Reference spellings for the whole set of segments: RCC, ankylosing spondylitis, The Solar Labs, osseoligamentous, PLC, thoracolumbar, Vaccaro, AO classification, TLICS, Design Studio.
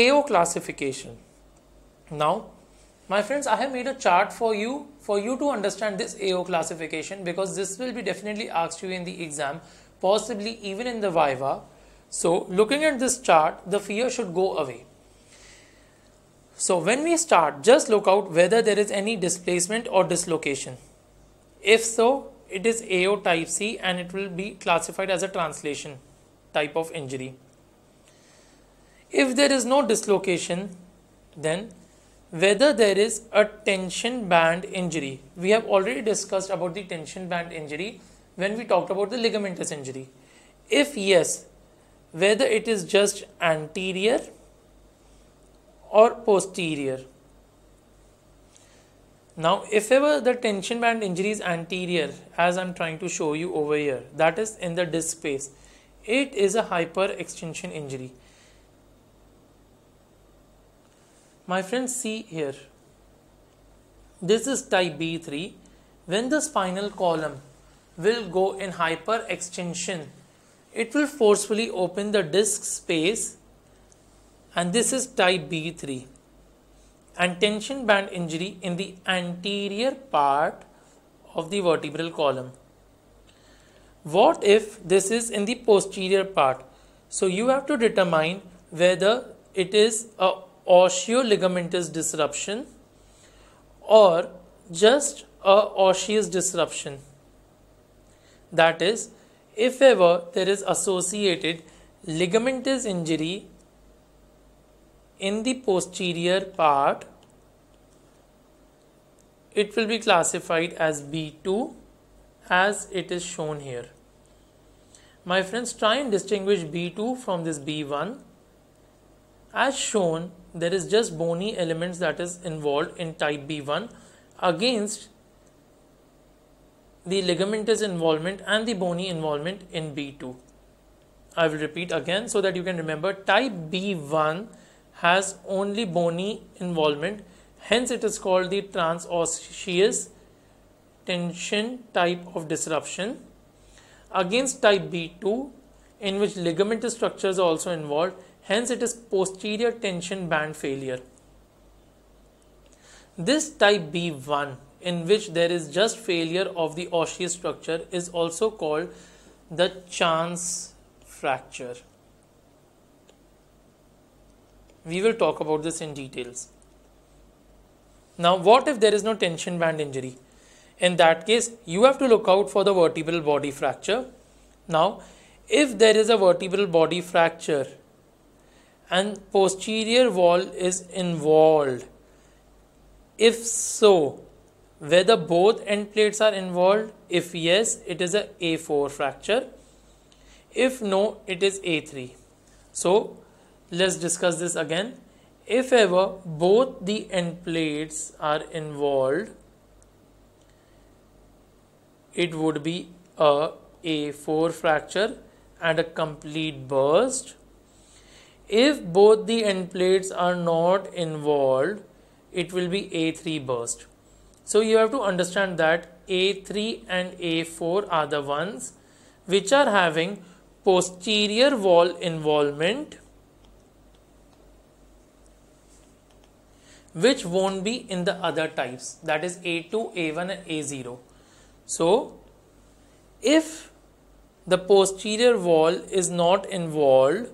AO classification. Now, my friends, I have made a chart for you to understand this AO classification, because this will be definitely asked you in the exam, possibly even in the Viva. So, looking at this chart, the fear should go away. So, when we start, just look out whether there is any displacement or dislocation. If so, it is AO type C and it will be classified as a translation type of injury. If there is no dislocation, then whether there is a tension band injury. We have already discussed about the tension band injury when we talked about the ligamentous injury. If yes, whether it is just anterior or posterior. Now, if ever the tension band injury is anterior, as I am trying to show you over here, that is in the disc space, it is a hyperextension injury. My friends, see here, this is type B3, when the spinal column will go in hyperextension, it will forcefully open the disc space, and this is type B3. And tension band injury in the anterior part of the vertebral column. What if this is in the posterior part? So you have to determine whether it is a osseoligamentous disruption or just a osseous disruption. That is, if ever there is associated ligamentous injury in the posterior part, it will be classified as B2 as it is shown here. My friends, try and distinguish B2 from this B1. As shown, there is just bony elements that is involved in type B1 against the ligamentous involvement and the bony involvement in B2. I will repeat again so that you can remember, type B1 has only bony involvement, hence it is called the transosseous tension type of disruption, against type B2 in which ligamentous structures are also involved, hence it is posterior tension band failure. This type B1 in which there is just failure of the osseous structure is also called the chance fracture. We will talk about this in details. Now, what if there is no tension band injury? In that case, you have to look out for the vertebral body fracture. Now, if there is a vertebral body fracture and posterior wall is involved, if so, whether both end plates are involved, if yes, it is a A4 fracture. If no, it is A3. So, let's discuss this again. If ever both the end plates are involved, it would be a A4 fracture and a complete burst. If both the end plates are not involved, it will be A3 burst. So you have to understand that A3 and A4 are the ones which are having posterior wall involvement, which won't be in the other types, that is A2, A1 and A0. So, if the posterior wall is not involved,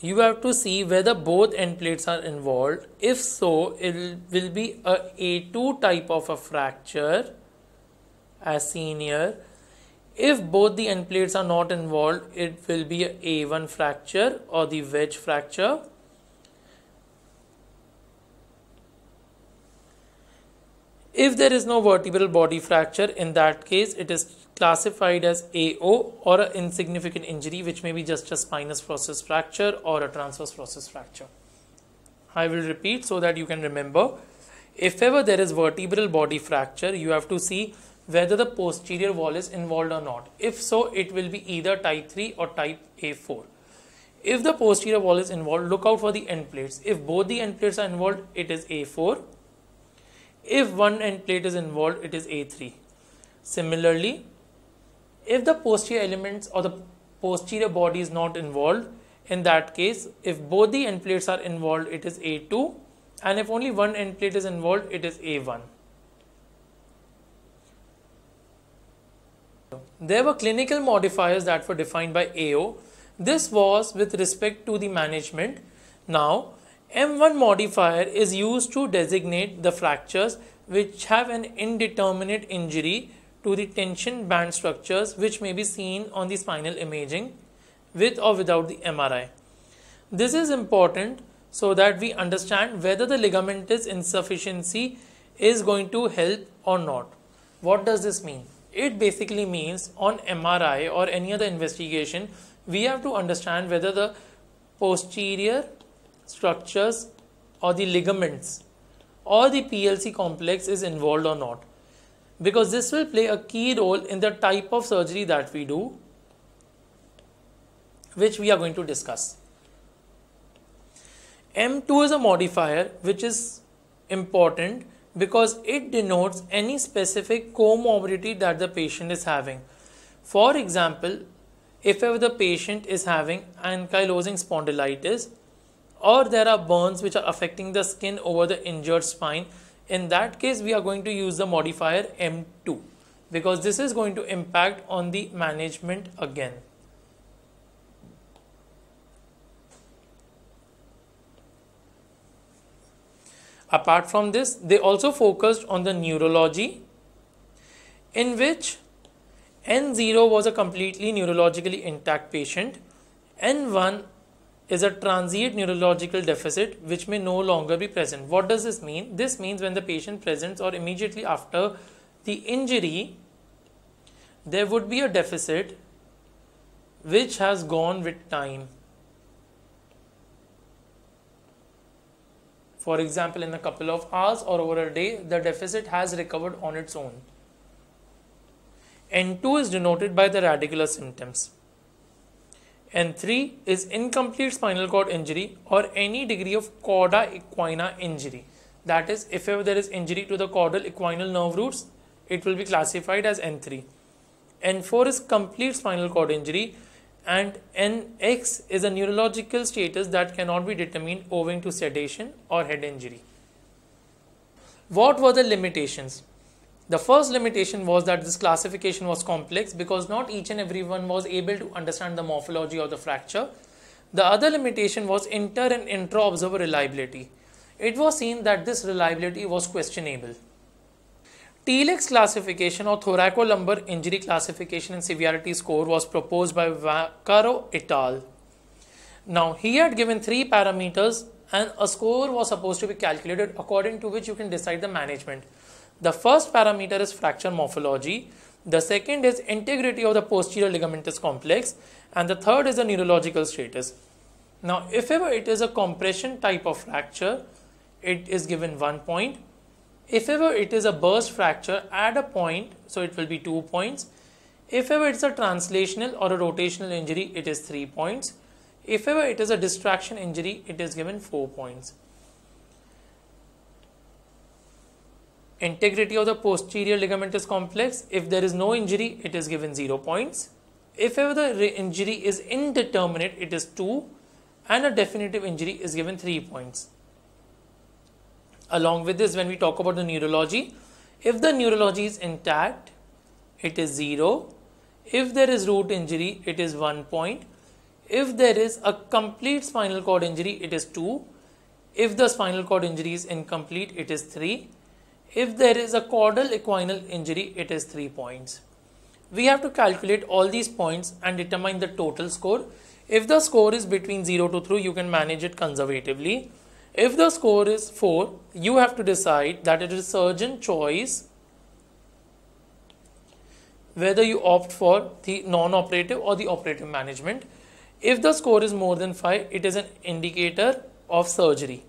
you have to see whether both end plates are involved. If so, it will be a A2 type of a fracture as seen here. If both the end plates are not involved, it will be a A1 fracture or the wedge fracture. If there is no vertebral body fracture, in that case, it is classified as AO or an insignificant injury, which may be just a spinous process fracture or a transverse process fracture. I will repeat so that you can remember. If ever there is vertebral body fracture, you have to see whether the posterior wall is involved or not. If so, it will be either type 3 or type A4. If the posterior wall is involved, look out for the end plates. If both the end plates are involved, it is A4. If one end plate is involved, it is A3. Similarly, if the posterior elements or the posterior body is not involved. In that case, if both the end plates are involved, it is A2, and if only one end plate is involved, it is A1. There were clinical modifiers that were defined by AO. This was with respect to the management. Now, M1 modifier is used to designate the fractures which have an indeterminate injury to the tension band structures, which may be seen on the spinal imaging with or without the MRI. This is important so that we understand whether the ligamentous insufficiency is going to help or not. What does this mean? It basically means on MRI or any other investigation, we have to understand whether the posterior structures or the ligaments or the PLC complex is involved or not, because this will play a key role in the type of surgery that we do, which we are going to discuss. M2 is a modifier which is important because it denotes any specific comorbidity that the patient is having. For example, if ever the patient is having ankylosing spondylitis or there are burns which are affecting the skin over the injured spine, in that case we are going to use the modifier M2 because this is going to impact on the management again. Apart from this, they also focused on the neurology, in which N0 was a completely neurologically intact patient. N1 is a transient neurological deficit which may no longer be present. What does this mean? This means when the patient presents or immediately after the injury, there would be a deficit which has gone with time. For example, in a couple of hours or over a day, the deficit has recovered on its own. N2 is denoted by the radicular symptoms. N3 is incomplete spinal cord injury or any degree of chorda equina injury. That is, if ever there is injury to the caudal equinal nerve roots, it will be classified as N3. N4 is complete spinal cord injury, and NX is a neurological status that cannot be determined owing to sedation or head injury. What were the limitations? The first limitation was that this classification was complex because not each and everyone was able to understand the morphology of the fracture. The other limitation was inter and intra-observer reliability. It was seen that this reliability was questionable. TLICS classification or thoracolumbar injury classification and severity score was proposed by Vaccaro et al. Now, he had given 3 parameters and a score was supposed to be calculated according to which you can decide the management. The first parameter is fracture morphology, the second is integrity of the posterior ligamentous complex, and the third is the neurological status. Now, if ever it is a compression type of fracture, it is given 1 point. If ever it is a burst fracture, add a point, so it will be 2 points. If ever it's a translational or a rotational injury, it is 3 points. If ever it is a distraction injury, it is given 4 points. Integrity of the posterior ligamentous complex, if there is no injury, it is given 0 points. If ever the injury is indeterminate, it is 2, and a definitive injury is given 3 points. Along with this, when we talk about the neurology, if the neurology is intact, it is 0. If there is root injury, it is 1 point. If there is a complete spinal cord injury, it is 2. If the spinal cord injury is incomplete, it is 3. If there is a caudal equinal injury, it is 3 points. We have to calculate all these points and determine the total score. If the score is between 0 to 3, you can manage it conservatively. If the score is 4, you have to decide that it is surgeon choice whether you opt for the non-operative or the operative management. If the score is more than 5, it is an indicator of surgery.